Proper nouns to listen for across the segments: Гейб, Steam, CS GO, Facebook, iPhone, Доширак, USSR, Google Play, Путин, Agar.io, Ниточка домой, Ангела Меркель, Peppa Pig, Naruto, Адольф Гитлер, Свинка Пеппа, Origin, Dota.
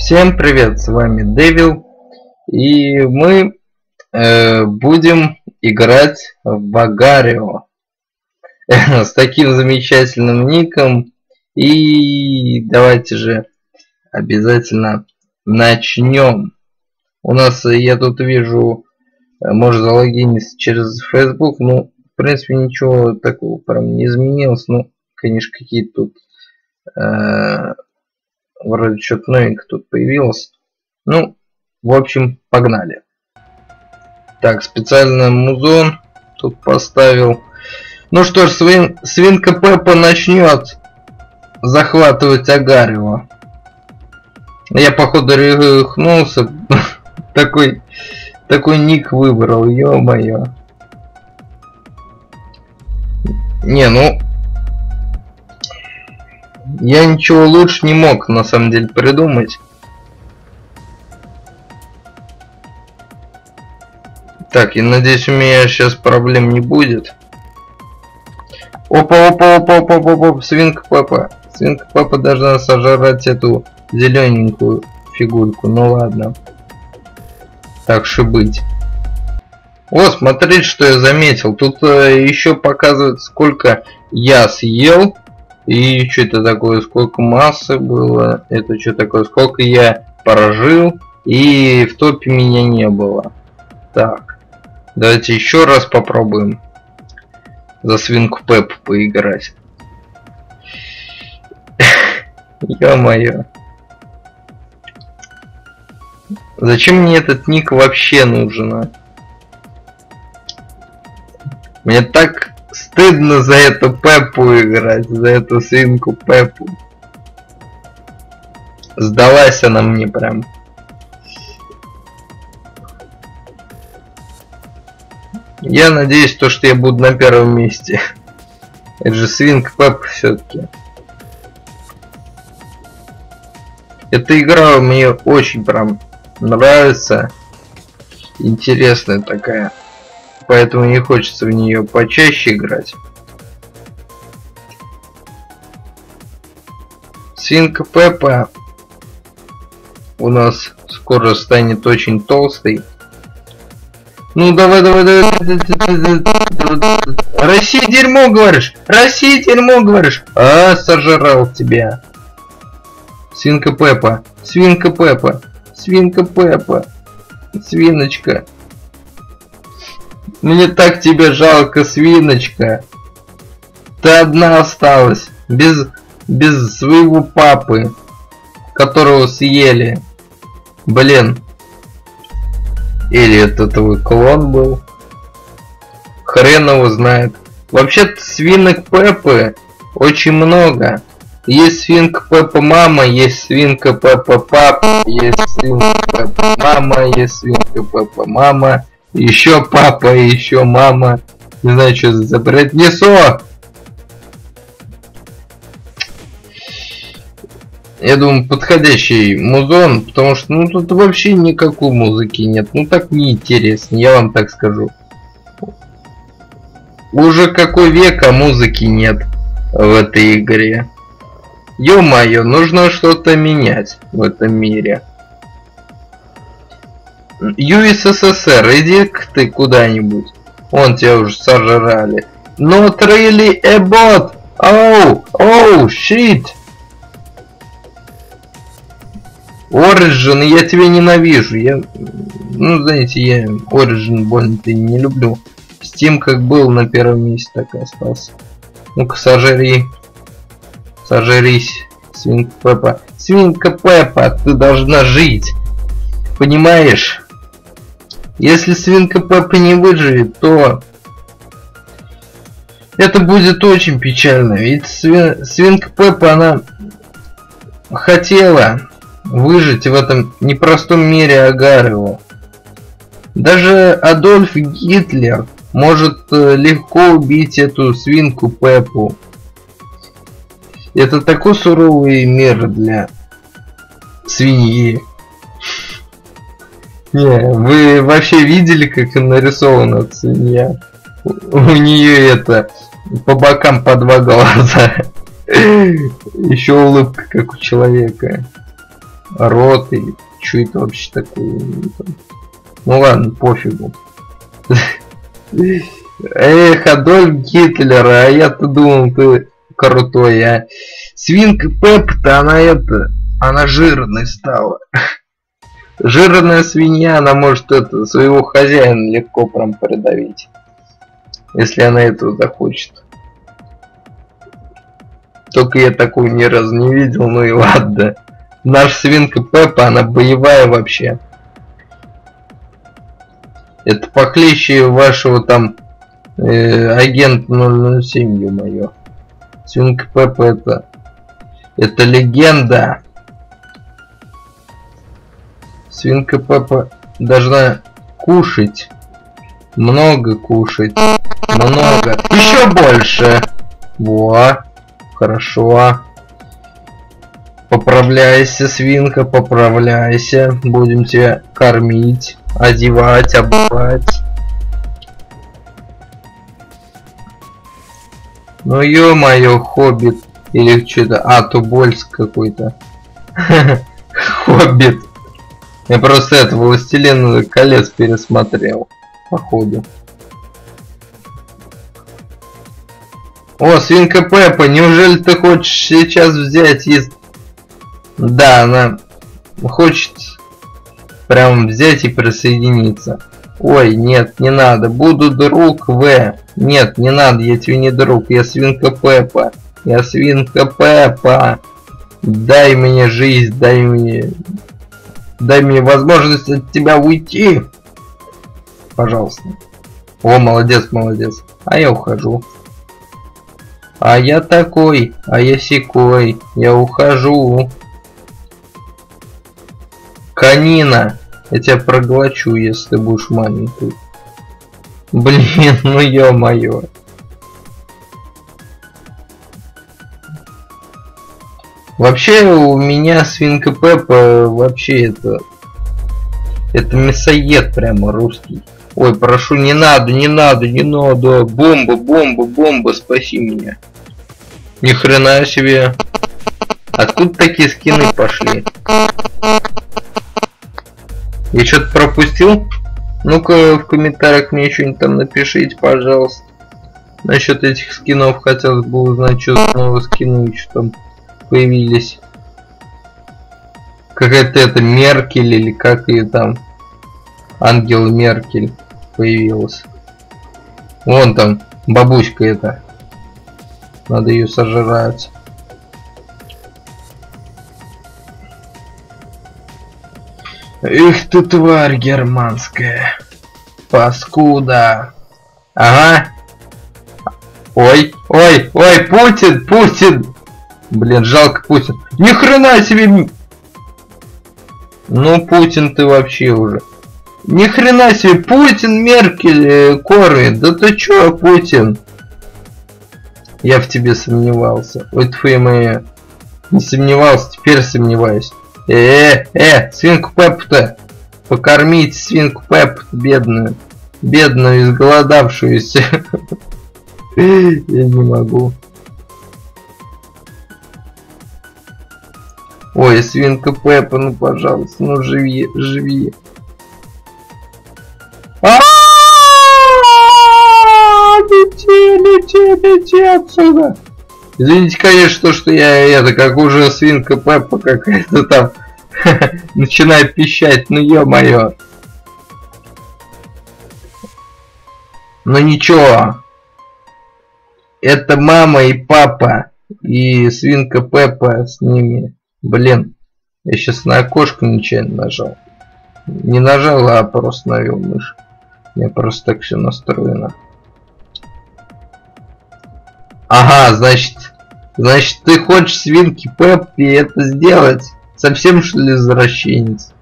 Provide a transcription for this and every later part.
Всем привет, с вами Дэвил, и мы будем играть в Agar.io с таким замечательным ником. И давайте же обязательно начнем. У нас, я тут вижу, может залогиниться через Facebook, ну, в принципе, ничего такого прям не изменилось, ну, конечно, какие-то тут... Вроде что-то новенькое тут появилось. Ну, в общем, погнали. Так, специально музон тут поставил. Ну что ж, свинка Пеппа начнет захватывать Аgar.io. Я, походу, рехнулся. Такой ник выбрал, ё-моё. Не, ну... Я ничего лучше не мог, на самом деле, придумать. Так, я надеюсь, у меня сейчас проблем не будет. Опа-опа-опа-опа-опа-опа, свинка Пеппа. Свинка Пеппа должна сожрать эту зелененькую фигурку, ну ладно. Так же быть. О, смотрите, что я заметил. Тут еще показывает, сколько я съел. И что это такое, сколько массы было, это что такое, сколько я прожил, и в топе меня не было. Так, давайте еще раз попробуем за свинку Пеппу поиграть. Ё-моё. Зачем мне этот ник вообще нужен? Мне так... стыдно за эту Пеппу играть, за эту свинку Пеппу. Сдалась она мне прям. Я надеюсь, то, что я буду на первом месте. Это же свинка Пеппа все-таки. Эта игра мне очень прям нравится. Интересная такая. Поэтому не хочется в нее почаще играть. Свинка Пеппа у нас скоро станет очень толстой. Ну давай. Россия дерьмо, говоришь! Россия дерьмо, говоришь! А, сожрал тебя. Свинка Пеппа. Свинка Пеппа. Свинка Пеппа. Свиночка. Мне так тебя жалко, свиночка. Ты одна осталась, без своего папы, которого съели. Блин. Или это твой клон был? Хрен его знает. Вообще-то свинок Пеппы очень много. Есть свинка Пеппа мама, есть свинка Пеппа папа, есть свинка Пеппа мама, есть свинка Пеппа мама. Еще папа, еще мама. Не знаю, что за бред несу. Я думаю, подходящий музон, потому что ну тут вообще никакой музыки нет. Ну так неинтересно, я вам так скажу. Уже какой век, а музыки нет в этой игре. Ё-моё, нужно что-то менять в этом мире. ЮССР, иди-ка ты куда-нибудь. Вон тебя уже сожрали. Not really a bot. Оу, shit. Origin, я тебя ненавижу. Ну, знаете, я Origin больно-то не люблю. Steam как был на первом месте, так и остался. Ну-ка, сожри. Сожрись, свинка Пеппа. Свинка Пеппа, ты должна жить. Понимаешь? Если свинка Пеппа не выживет, то это будет очень печально, ведь свинка Пеппа, она хотела выжить в этом непростом мире Аgar.io. Даже Адольф Гитлер может легко убить эту свинку Пеппу. Это такой суровый мир для свиньи. Не, вы вообще видели, как нарисована свинья? У нее это по бокам по два глаза. Еще улыбка, как у человека. рот или что это вообще такое. Ну ладно, пофигу. Эх, Адольф Гитлер, а я-то думал, ты крутой, а. Свинка Пеппа-то, она жирной стала. Жирная свинья, она может своего хозяина легко прям придавить. Если она этого захочет. Только я такого ни разу не видел, ну и ладно. Наша свинка Пеппа, она боевая вообще. Это похлеще вашего там агента 007, ё-моё. Свинка Пеппа это легенда. Свинка Пеппа должна кушать. Много кушать. Много. Еще больше. Во. Хорошо. Поправляйся, свинка, поправляйся. Будем тебя кормить, одевать, обувать. Ну ё-моё, хоббит. Или что-то... А, Тубольс какой-то. Хоббит. Я просто этого «Властелина колец» пересмотрел, походу. О, свинка Пеппа, неужели ты хочешь сейчас взять и... Да, она хочет прям взять и присоединиться. Ой, нет, не надо, буду друг В. Нет, не надо, я тебе не друг, я свинка Пеппа. Я свинка Пеппа. Дай мне жизнь, дай мне возможность от тебя уйти. Пожалуйста. О, молодец, молодец. А я ухожу. А я такой, а я сякой. Я ухожу. Конина. Я тебя проглочу, если ты будешь маленький. Блин, ну ё-моё. Вообще у меня свинка Пеппа вообще это мясоед прямо русский. Ой, прошу, не надо, не надо, не надо. Бомба, бомба, бомба, спаси меня. Ни хрена себе. Откуда такие скины пошли? Я что-то пропустил? Ну-ка в комментариях мне что-нибудь там напишите, пожалуйста. Насчет этих скинов хотелось бы узнать, что снова скины, что там появились. Какая-то это Меркель или как ее там, Ангела Меркель появилась. Вон там бабуська эта. Надо ее сожрать. Эх ты тварь германская. Паскуда. Ага. Ой, ой, ой, Путин, Путин. Блин, жалко Путин. Ни хрена себе. Ну, Путин, ты вообще уже. Ни хрена себе, Путин Меркель кормит. Да ты чё, Путин? Я в тебе сомневался. Ой, твои мои. Не сомневался, теперь сомневаюсь. Свинку Пеппу-то. Покормите свинку Пеппу, бедную. Бедную, изголодавшуюся. Я не могу. Ой, свинка Пеппа, ну пожалуйста, ну живи, живи. Лети, лети, лети отсюда. Извините, конечно, что я это, как уже свинка Пеппа какая-то там начинает пищать, ну ё-моё. Ну ничего. Это мама и папа, и свинка Пеппа с ними. Блин, я сейчас на окошко нечаянно нажал. Не нажал, а просто навел мышь. У меня просто так все настроено. Ага, значит ты хочешь свинки Пеппе это сделать? Совсем что ли извращенец?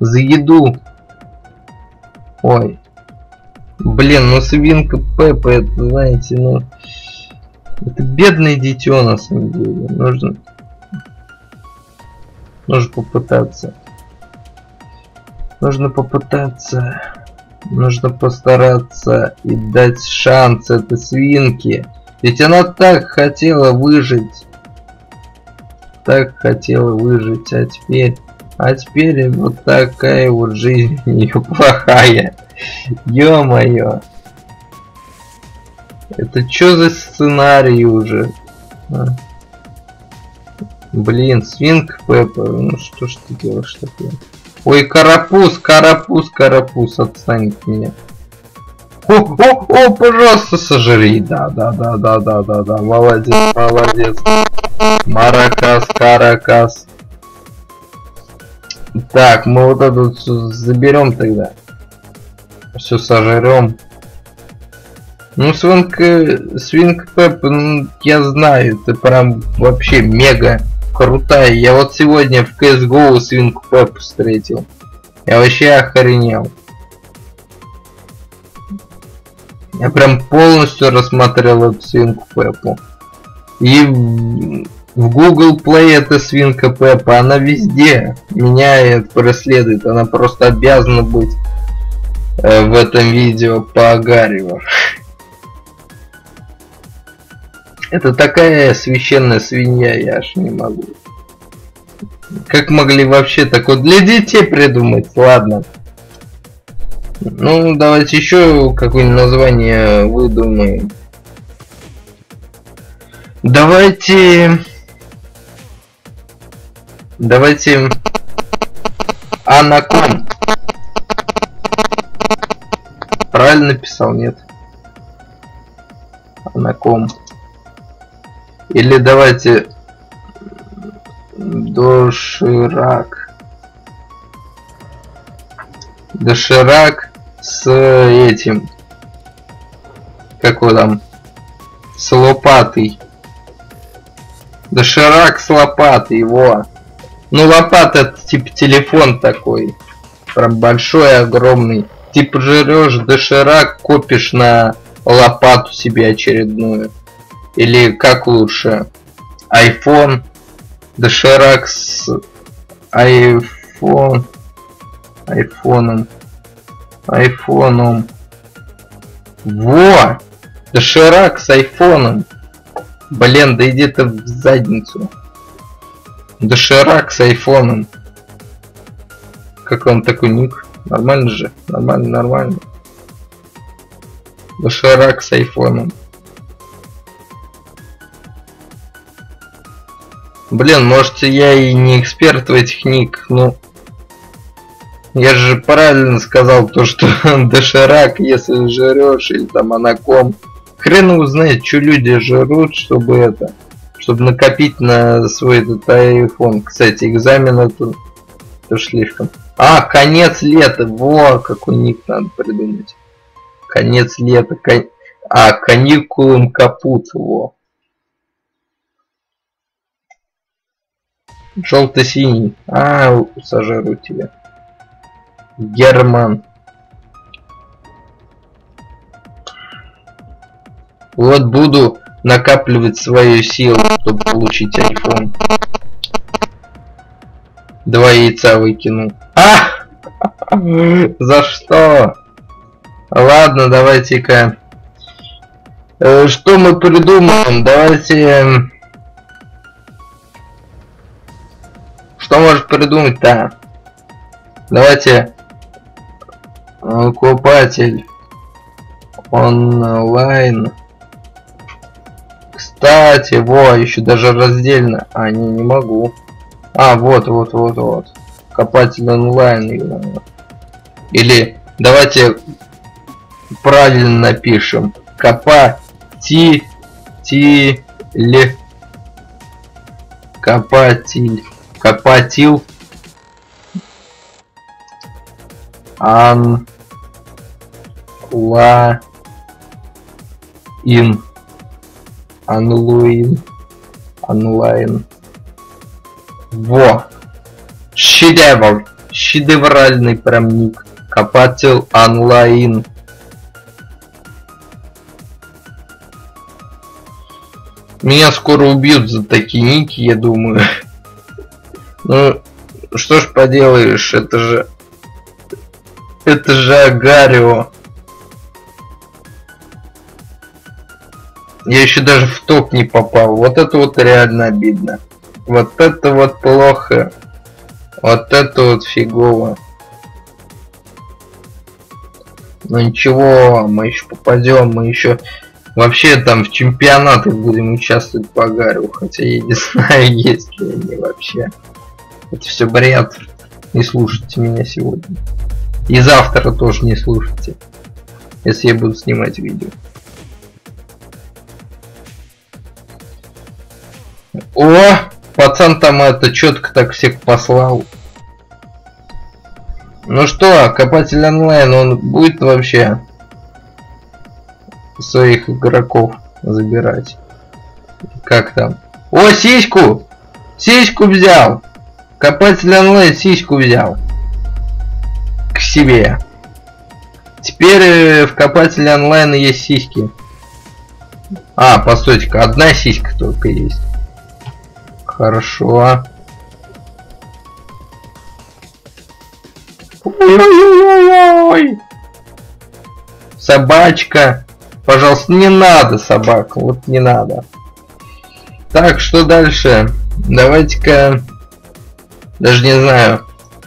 За еду. Ой. Блин, ну свинка Пеппа это, знаете, ну... Это бедное дитё на самом деле. Нужно попытаться. Нужно попытаться. Нужно постараться и дать шанс этой свинке. Ведь она так хотела выжить. так хотела выжить, а теперь вот такая вот жизнь у нее плохая. Ё-моё. Это чё за сценарий уже? Блин, свинка Пеппа, ну что ж ты делаешь такое? Ой, карапуз, отстань от меня. О, пожалуйста, сожри. Да, молодец. Маракас. Так, мы вот это вот заберем тогда. Все сожрем. Ну, свинка Пеппа, ну, я знаю, ты прям вообще мега крутая. Я вот сегодня в CS GO свинку Пеппу встретил. Я вообще охренел. Я прям полностью рассмотрел эту свинку Пеппу. И в Google Play эта свинка Пеппа, она везде меня преследует. Она просто обязана быть в этом видео по Агареву. Это такая священная свинья, я аж не могу. Как могли вообще такое для детей придумать? Ладно. Ну, давайте еще какое-нибудь название выдумаем. Давайте... Анаком. Правильно писал, нет? Анаком. Или давайте доширак с этим, как его там, с лопатой. Доширак с лопатой, его. Ну, лопата это типа телефон такой, прям большой, огромный. Типа жрешь доширак, копишь на лопату себе очередную. Или как лучше, iPhone, доширак с айфоном. Во! Доширак с айфоном. Блин, да иди ты в задницу. Доширак с айфоном. Как он такой ник? Нормально же? Нормально. Доширак с айфоном. Блин, может я и не эксперт в этих ник, но... Я же правильно сказал то, что доширак, если жрешь, или там анаком. Хрен его знает, что люди жрут, чтобы накопить на свой этот iPhone. Кстати, экзамен это тоже слишком. А, конец лета, во, какой ник надо придумать. Конец лета, каникулам капут, во. Желто-синий. А, сожру тебя. Герман. Вот буду накапливать свою силу, чтобы получить iPhone. Два яйца выкину. А! За что? Ладно, давайте-ка. Что мы придумаем? Давайте... Что может придумать-то? Давайте купатель онлайн. Кстати, во, еще даже раздельно. А, не могу. А, вот. Копатель онлайн. Или давайте правильно напишем. Копатель. Онлайн. Во! Шедевр! Шедевральный прям ник. Копатель онлайн. Меня скоро убьют за такие ники, я думаю. Ну, что ж поделаешь, это же Агарио. Я еще даже в топ не попал. Вот это вот реально обидно. Вот это вот плохо. Вот это вот фигово. Ну ничего, мы еще попадем, мы еще вообще там в чемпионатах будем участвовать по Агару, хотя я не знаю, есть ли они вообще. Это все бред. Не слушайте меня сегодня. И завтра тоже не слушайте, если я буду снимать видео. О, пацан там это четко так всех послал. Ну что, Копатель онлайн, он будет вообще своих игроков забирать? Как там? О, сиську! Сиську взял! Копатель онлайн сиську взял к себе. Теперь в Копателе онлайн есть сиськи. А, постойте-ка, одна сиська только есть. Хорошо. Ой-ой-ой-ой-ой! Собачка. Пожалуйста, не надо собак. Вот не надо. Так, что дальше? Давайте-ка... Даже не знаю.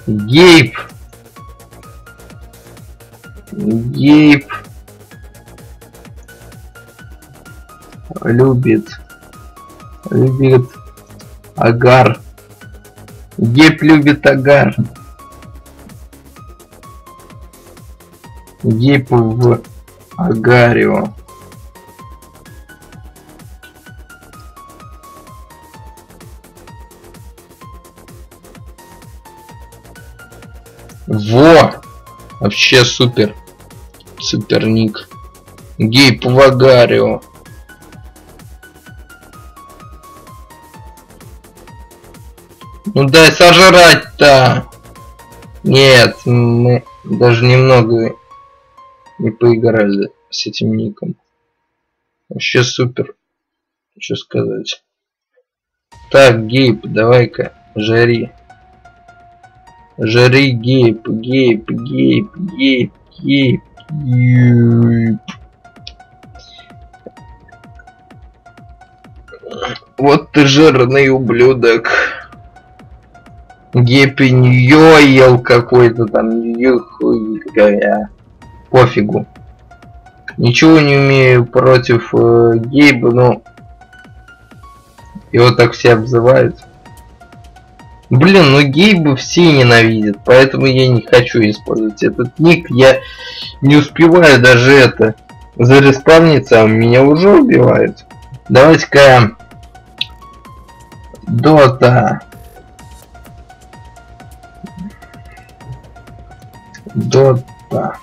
Гейб. Гейб любит Агар. Гейб любит Агар. Гейб в Agar.io. Во! Вообще супер. Суперник. Гейб в Agar.io. Ну дай сожрать-то! Нет, мы даже немного не поиграли с этим ником. Вообще супер. Что сказать. Так, Гейб, давай-ка, жари. Жари, Гейб, Гейб, Гейб, Гейб, Гейб, Гейб. Вот ты жирный ублюдок. Гейб и нее ел какой-то там. Пофигу. Ничего не умею против Гейба, но его так все обзывают. Блин, ну Гейба все ненавидят, поэтому я не хочу использовать этот ник. Я не успеваю даже это зареспавниться, а меня уже убивают. Давайте-ка Dota. Dota.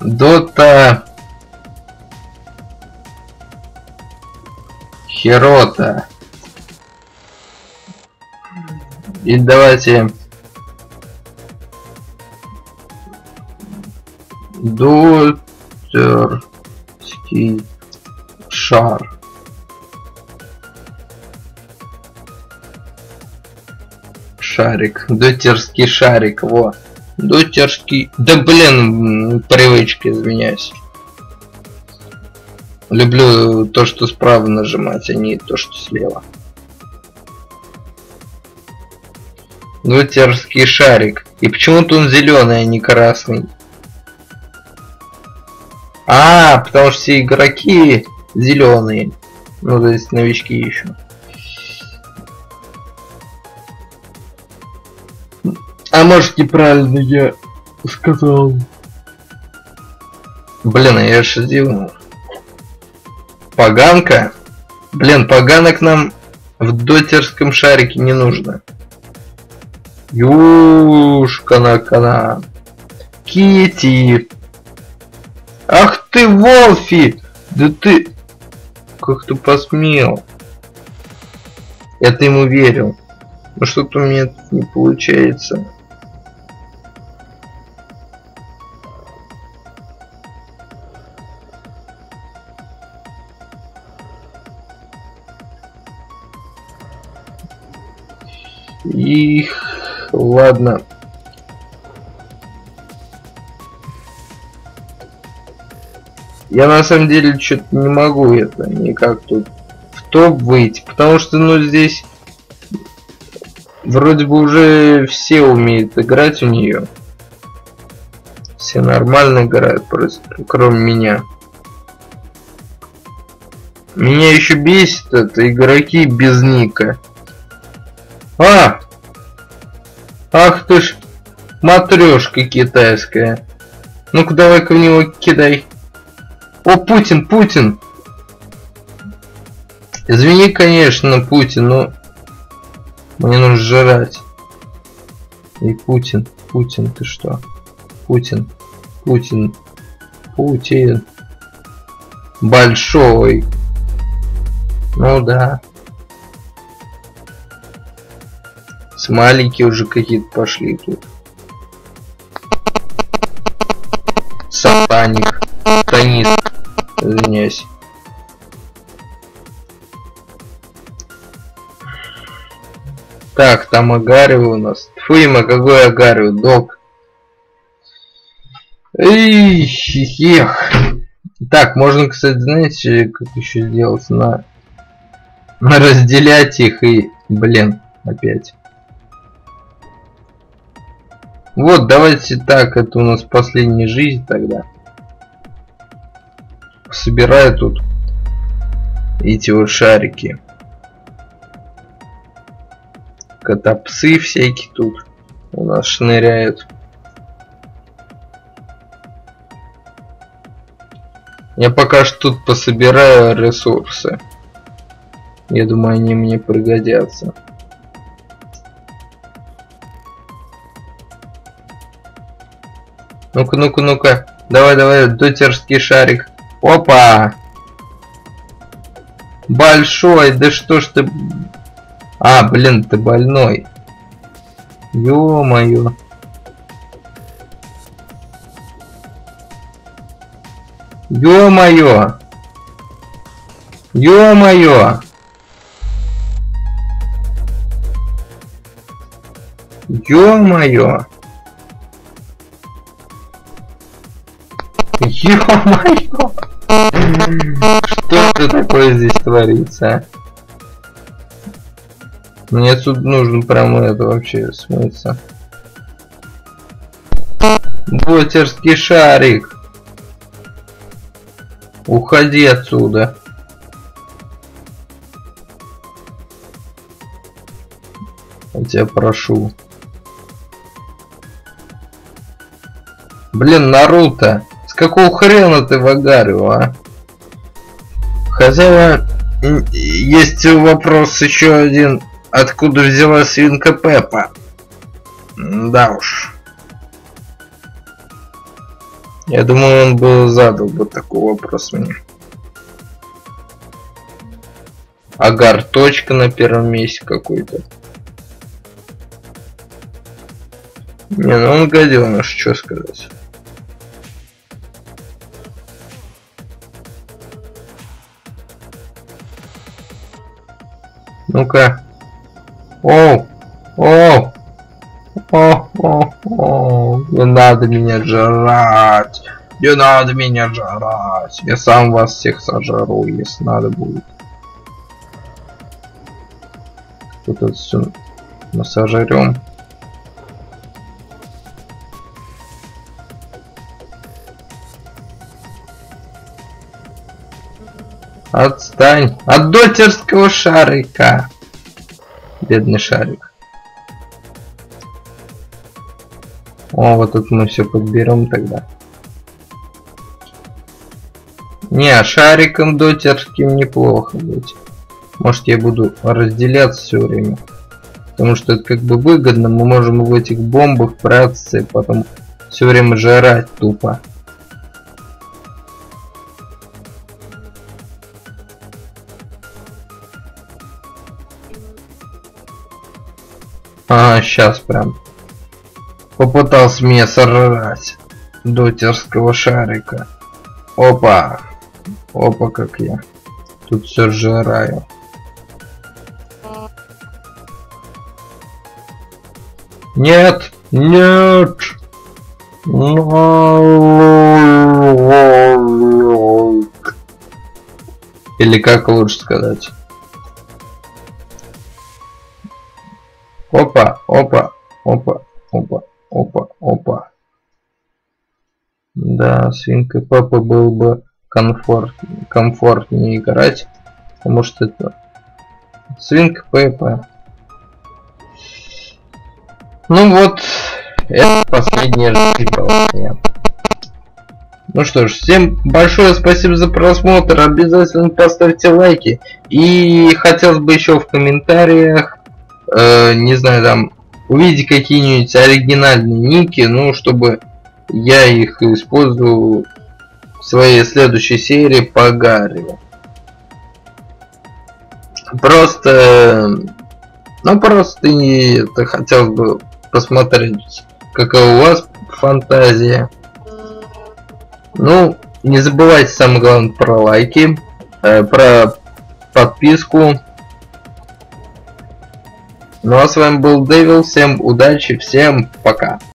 Дота Херота. И давайте Дотерский шар. Шарик. Дотерский шарик. Вот. Дотерский... Да блин, привычка, извиняюсь. Люблю то, что справа нажимать, а не то, что слева. Дотерский шарик. И почему-то он зеленый, а не красный. А, потому что все игроки зеленые. Ну, то есть новички еще. А может неправильно я сказал. Блин, я же сделал. Поганка? Блин, поганок нам в дотерском шарике не нужно. Юшкана-кана. Кити. Ах ты, Волфи! Да ты... Как ты посмел? Я-то ему верил. Но что-то у меня тут не получается. Их, ладно. Я на самом деле что-то не могу это никак тут в чтобы выйти, потому что, ну, здесь вроде бы уже все умеют играть в нее. Все нормально играют, просто, кроме меня. Меня еще бесит это, игроки без ника. А! Ах ты ж матрешка китайская. Ну-ка давай-ка в него кидай. О, Путин, Путин! Извини, конечно, Путин, но мне нужно жрать. И Путин, Путин, ты что? Путин, Путин, Путин. Большой. Ну да. Смайлики уже какие-то пошли тут. Сатаник. Танист. Извиняюсь. Так, там Агарио у нас. Фуима, какой Агарио, док. Эй, ех. Так, можно, кстати, знаете, как еще сделать на разделять их и, блин, опять. Вот, давайте так, это у нас последняя жизнь тогда. Собираю тут эти вот шарики. Котопсы всякие тут у нас шныряют. Я пока что тут пособираю ресурсы. Я думаю, они мне пригодятся. Ну-ка, ну-ка, ну-ка. Давай, давай, дотерский шарик. Опа! Большой, да что ж ты... А, блин, ты больной. Ё-моё. Ё-моё! Ё-моё! Ё-моё! Ё-моё! Что это такое здесь творится? Мне тут нужно прямо это вообще смыться. Дотерский шарик! Уходи отсюда. Я тебя прошу. Блин, Наруто, с какого хрена ты в Агарио, а? Хотя, есть вопрос еще один. Откуда взялась свинка Пеппа? Да уж. Я думаю, он бы задал бы такой вопрос мне. Агар. Точка на первом месте какой-то. Не, ну он гаденыш, что сказать. Ну-ка. Оу! Оу! О-о-о, не надо меня жрать, не надо меня жрать, я сам вас всех сожру, если надо будет. Тут это все мы сожрем. Отстань от дотерского шарика, бедный шарик. О, вот тут мы все подберем тогда. Не, шариком дотерским неплохо быть. Может, я буду разделяться все время. Потому что это как бы выгодно. Мы можем в этих бомбах прятаться и потом все время жрать тупо. А, сейчас прям. Попытался меня сорвать дотерского шарика. Опа! Опа, как я тут все сжираю. Нет! Нет! Или как лучше сказать? Опа, опа, опа, опа, опа, опа. Да, свинка Пеппа был бы комфортнее играть, потому что это свинка Пеппа. Ну вот, это последняя рассыпалась. Ну что ж, всем большое спасибо за просмотр, обязательно поставьте лайки. И хотелось бы еще в комментариях, не знаю, там, увидеть какие-нибудь оригинальные ники, ну, чтобы я их использую в своей следующей серии по Агару. Просто, ну, просто это хотелось бы посмотреть, какая у вас фантазия. Ну, не забывайте, самое главное, про лайки, про подписку. Ну а с вами был Дэвил, всем удачи, всем пока.